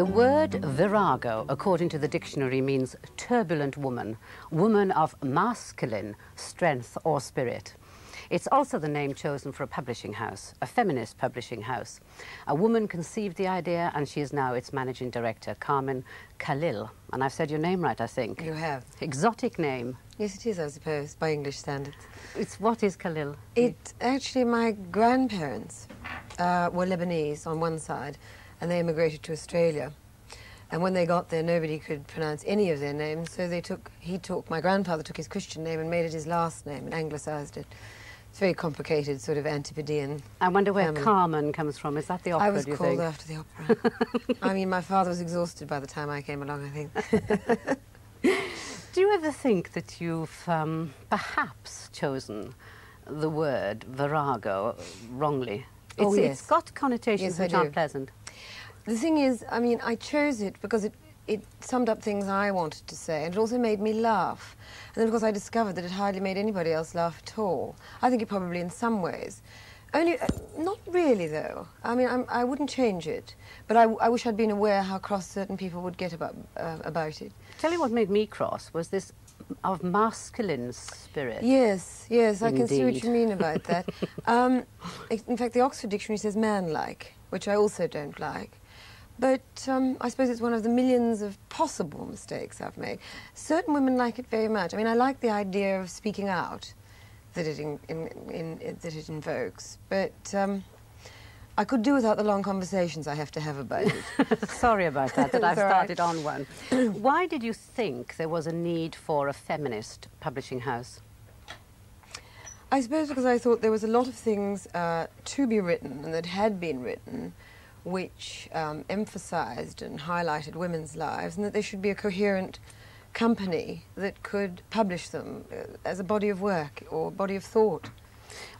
The word virago, according to the dictionary, means turbulent woman, woman of masculine strength or spirit. It's also the name chosen for a publishing house, a feminist publishing house. A woman conceived the idea, and she is now its managing director, Carmen Callil. And I've said your name right, I think. You have. Exotic name. Yes, it is, I suppose, by English standards. What is Callil? Actually, my grandparents were Lebanese on one side, and they immigrated to Australia. And when they got there, nobody could pronounce any of their names, so they my grandfather took his Christian name and made it his last name and anglicised it. It's very complicated, sort of Antipodean. I wonder where Carmen comes from. Is that the opera, I was called after the opera. I mean, my father was exhausted by the time I came along, I think. Do you ever think that you've perhaps chosen the word virago wrongly? Yes. It's got connotations which aren't pleasant. The thing is, I mean, I chose it because it summed up things I wanted to say, and it also made me laugh. And then, of course, I discovered that it hardly made anybody else laugh at all. I think it probably in some ways. Only, not really, though. I mean, I wouldn't change it, but I wish I'd been aware how cross certain people would get about it. Tell you what made me cross was this of masculine spirit. Yes, yes, indeed. I can see what you mean about that. In fact, the Oxford Dictionary says manlike, which I also don't like. But I suppose it's one of the millions of possible mistakes I've made. Certain women like it very much. I mean, I like the idea of speaking out that it invokes, but I could do without the long conversations I have to have about it. Sorry about that I've started on one. Why did you think there was a need for a feminist publishing house? I suppose because I thought there was a lot of things to be written and that had been written which emphasised and highlighted women's lives, and that there should be a coherent company that could publish them as a body of work or body of thought.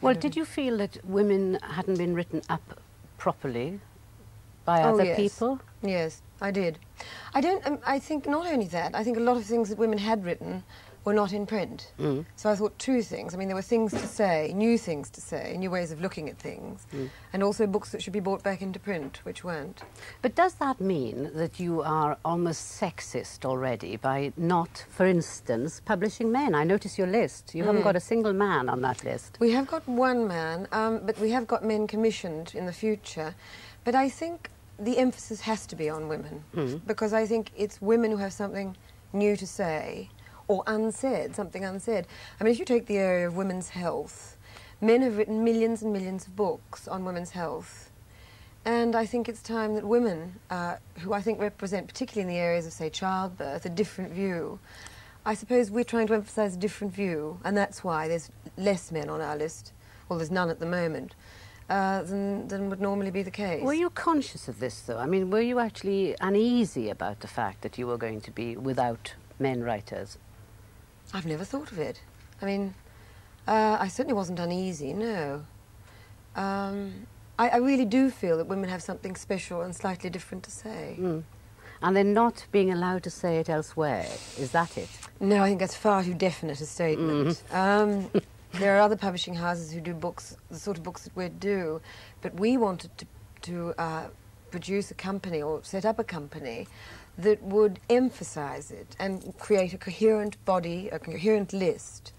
Well, did you feel that women hadn't been written up properly by other people? Yes, I did. I think not only that, I think a lot of things that women had written were not in print. Mm. So I thought two things. I mean, there were things to say, new ways of looking at things, and also books that should be brought back into print, which weren't. But does that mean that you are almost sexist already by not, for instance, publishing men? I notice your list. You haven't got a single man on that list. We have got one man, but we have got men commissioned in the future. But I think the emphasis has to be on women, because I think it's women who have something new to say, or unsaid, something unsaid. I mean, if you take the area of women's health, men have written millions and millions of books on women's health. And I think it's time that women, who I think represent, particularly in the areas of, say, childbirth, a different view. I suppose we're trying to emphasise a different view, and that's why there's less men on our list, well, there's none at the moment, than would normally be the case. Were you conscious of this, though? I mean, were you actually uneasy about the fact that you were going to be without men writers? I've never thought of it. I mean, I certainly wasn't uneasy, no. I really do feel that women have something special and slightly different to say. Mm. And they're not being allowed to say it elsewhere, is that it? No, I think that's far too definite a statement. There are other publishing houses who do books, the sort of books that we do, but we wanted to produce a company or set up a company that would emphasise it and create a coherent body, a coherent list,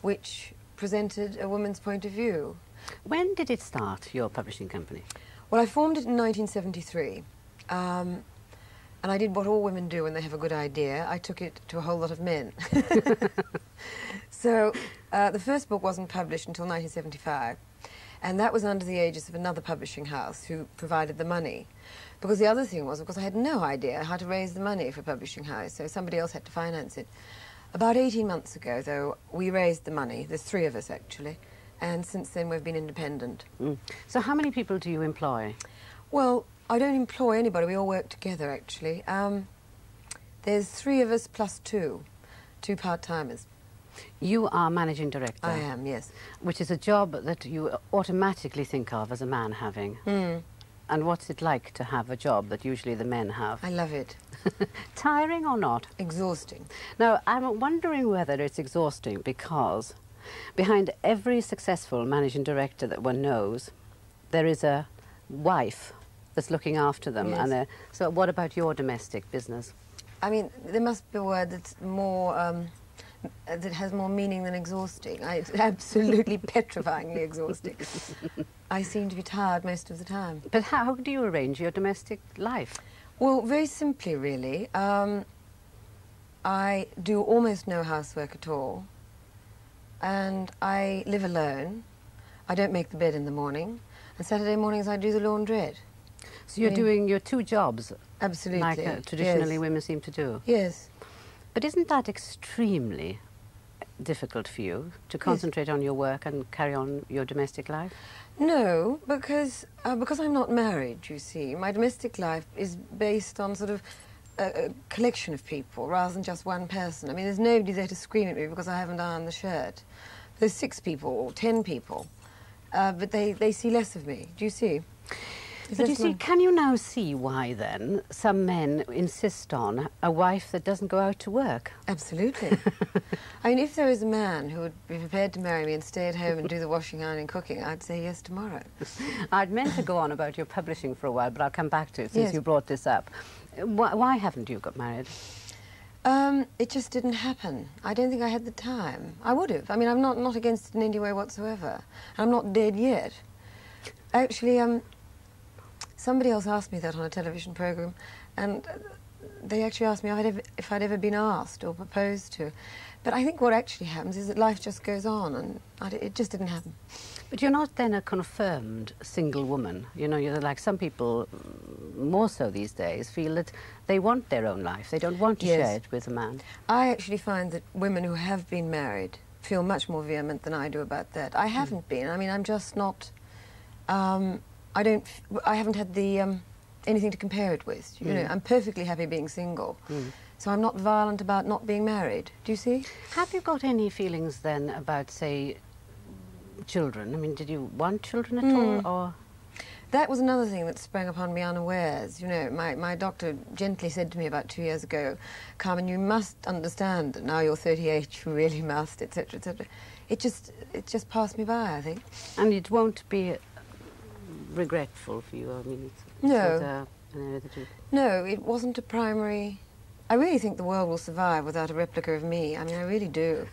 which presented a woman's point of view. When did it start, your publishing company? Well, I formed it in 1973, and I did what all women do when they have a good idea. I took it to a whole lot of men. So the first book wasn't published until 1975, and that was under the aegis of another publishing house who provided the money. Because the other thing was, of course, I had no idea how to raise the money for a publishing house, so somebody else had to finance it. About 18 months ago, though, we raised the money, the three of us, actually, and since then we've been independent. Mm. So how many people do you employ? Well, I don't employ anybody. We all work together, actually. There's three of us plus two part-timers. You are managing director. I am, yes. Which is a job that you automatically think of as a man having. Mm. And what's it like to have a job that usually the men have? I love it. Tiring or not? Exhausting. Now, I'm wondering whether it's exhausting because behind every successful managing director that one knows, there is a wife that's looking after them. Yes. And so what about your domestic business? I mean, there must be a word that's more, that has more meaning than exhausting. It's absolutely petrifyingly exhausting. I seem to be tired most of the time. But how do you arrange your domestic life? Well, very simply, really. I do almost no housework at all, and I live alone. I don't make the bed in the morning, and Saturday mornings I do the laundrette. So you're doing your two jobs? Absolutely. Like traditionally women seem to do? Yes. But isn't that extremely difficult for you, to concentrate on your work and carry on your domestic life? No, because I'm not married, you see. My domestic life is based on sort of a collection of people rather than just one person. I mean, there's nobody there to scream at me because I haven't ironed the shirt. There's 6 people or 10 people, but they see less of me. Do you see? But you see, can you now see why, then, some men insist on a wife that doesn't go out to work? Absolutely. I mean, if there was a man who would be prepared to marry me and stay at home and do the washing, ironing, and cooking, I'd say yes tomorrow. I'd meant to go on about your publishing for a while, but I'll come back to it since you brought this up. Why haven't you got married? It just didn't happen. I don't think I had the time. I would have. I mean, I'm not against it in any way whatsoever. I'm not dead yet. Actually, somebody else asked me that on a television programme, and they actually asked me if I'd ever been asked or proposed to. But I think what actually happens is that life just goes on, and it just didn't happen. But you're not then a confirmed single woman. You know, you're like some people, more so these days, feel that they want their own life. They don't want to share it with a man. I actually find that women who have been married feel much more vehement than I do about that. I haven't been. I mean, I'm just not... I haven't had the anything to compare it with. You know, I'm perfectly happy being single, so I'm not violent about not being married. Do you see? Have you got any feelings then about, say, children? I mean, did you want children at all, or...? That was another thing that sprang upon me unawares. You know, my doctor gently said to me about 2 years ago, "Carmen, you must understand that now you're 38, you really must," etc., etc. It just passed me by, I think. And it won't be regretful for you? I mean, no, it wasn't a primary... I really think the world will survive without a replica of me. I mean, I really do.